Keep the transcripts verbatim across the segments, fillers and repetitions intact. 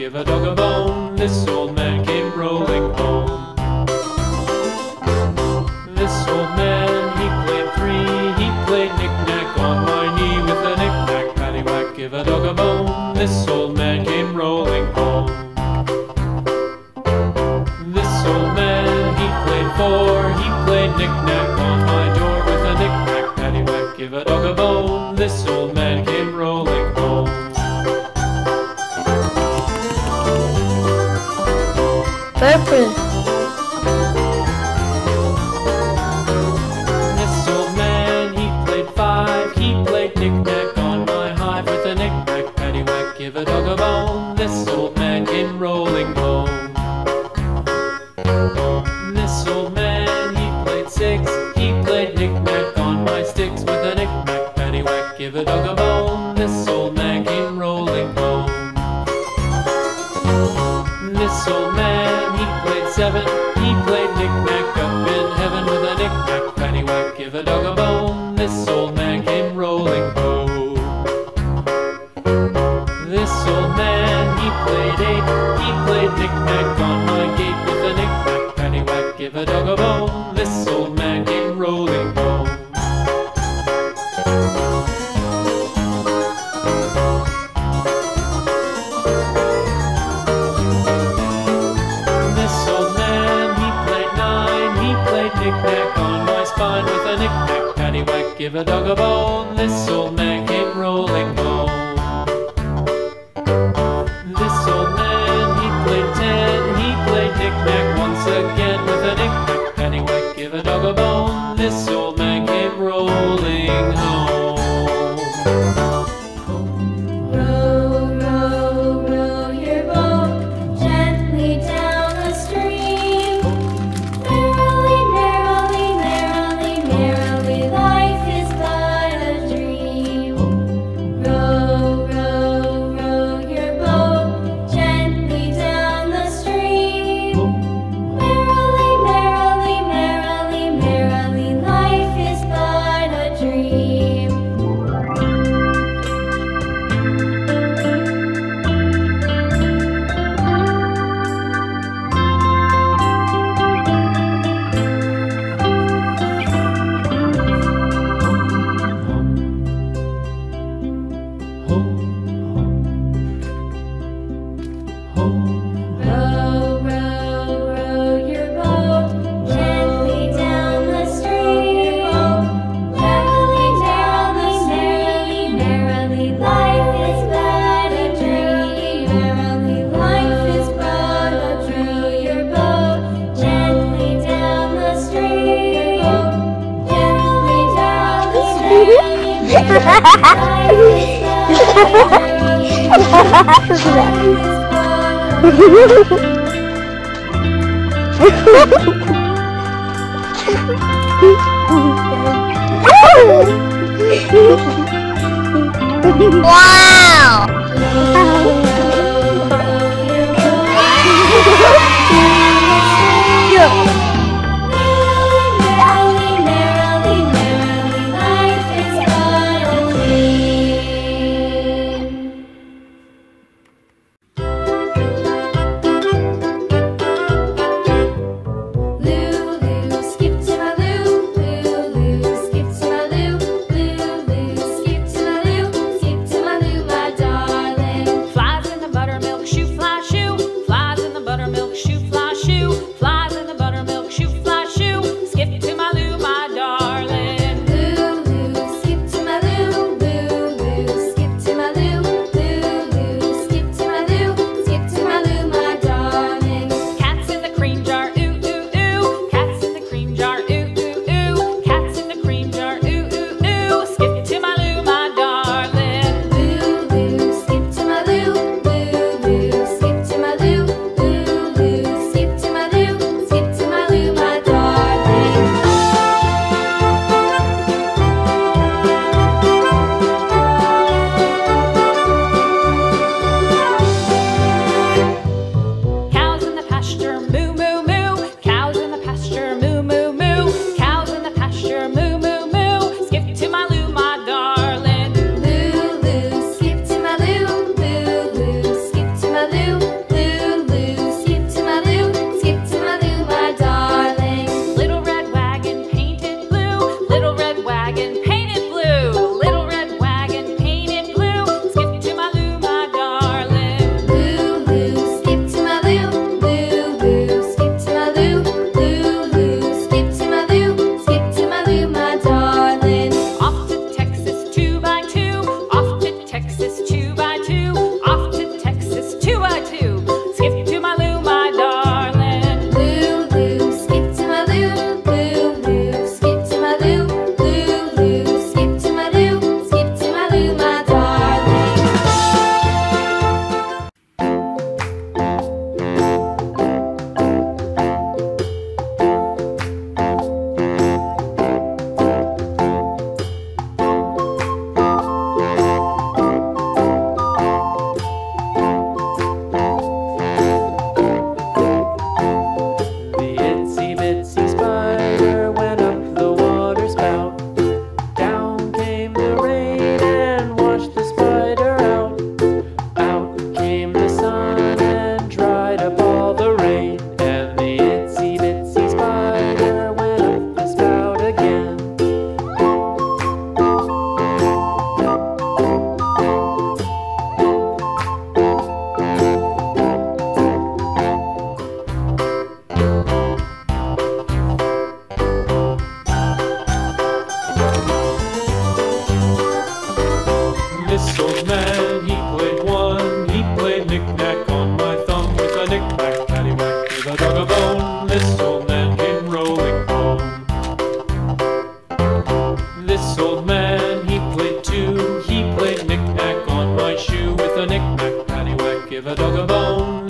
give a dog a bone. This old man came rolling home. This old man, he played three. He played knick-knack on my knee with a knick-knack paddywhack. Give a dog a bone. This old man came rolling home. This old man, he played four. He played knick-knack on my door with a knick-knack paddywhack. Give a dog a bone. This old man came rolling home. Purple. This old man, he played five. He played knick-knack on my hive with a knick-knack paddywhack. Give a dog a bone. This old man came rolling home. This old man, he played six. He played knick-knack on my sticks with a knick-knack paddywhack. Give a dog a bone. This old man came rolling home. This old man, he played seven. He played knick-knack up in heaven with a knick-knack paddywhack. Give a dog a bone. This old man came rolling home. This old man, he played eight. He played knick-knack on my gate with a knick-knack paddywhack. Give a dog a bone. This old man came rolling home. Knick-knack on my spine with a knick-knack paddywhack. Give a dog a bone. This old man came rolling home. This old man, he played ten. He played knick-knack once again with a knick-knack paddywhack. Give a dog a bone. This old man came rolling home. Wow!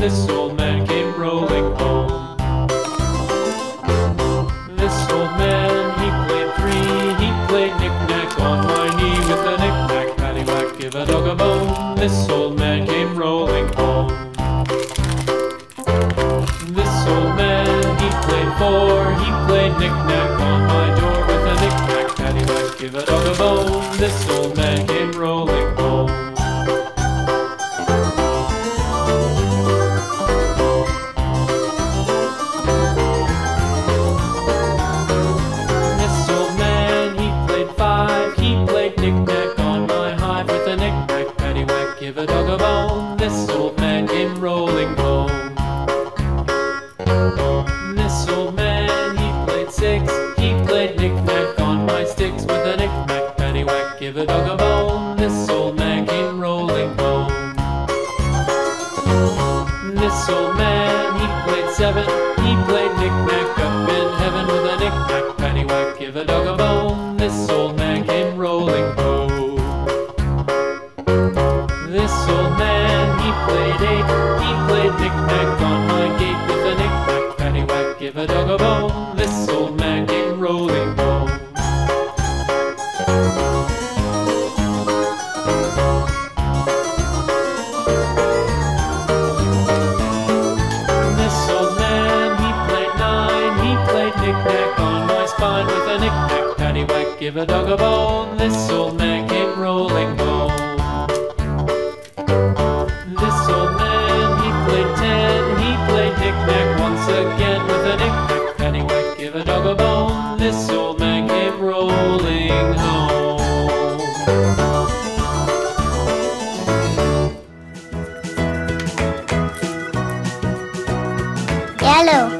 This old man came rolling home. This old man, he played three. He played knick-knack on my knee with a knick-knack, paddywhack, give a dog a bone. This old man came rolling home. This old man, he played four. He played knick-knack on my door with a knick-knack, paddywhack, give a dog a bone. This old man came rolling home. Give a dog a bone, this old man came rolling home. This old man, he played six. He played knick-knack on my sticks with a knick-knack, paddywhack, give a dog a bone, this old man came rolling home. This old man, he played seven. He played knick-knack up in heaven with a knick-knack, paddywhack, give a dog a bone, this old man came rolling home. This old man, he played eight. He played knick-knack on my gate with a knick-knack, paddywhack, give a dog a bone. This old man came rolling home. This old man, he played nine. He played knick-knack on my spine with a knick-knack, paddywhack, give a dog a bone. This old man came rolling home. Again with a knick-knack, paddywhack, give a dog a bone, this old man came rolling home. Yellow.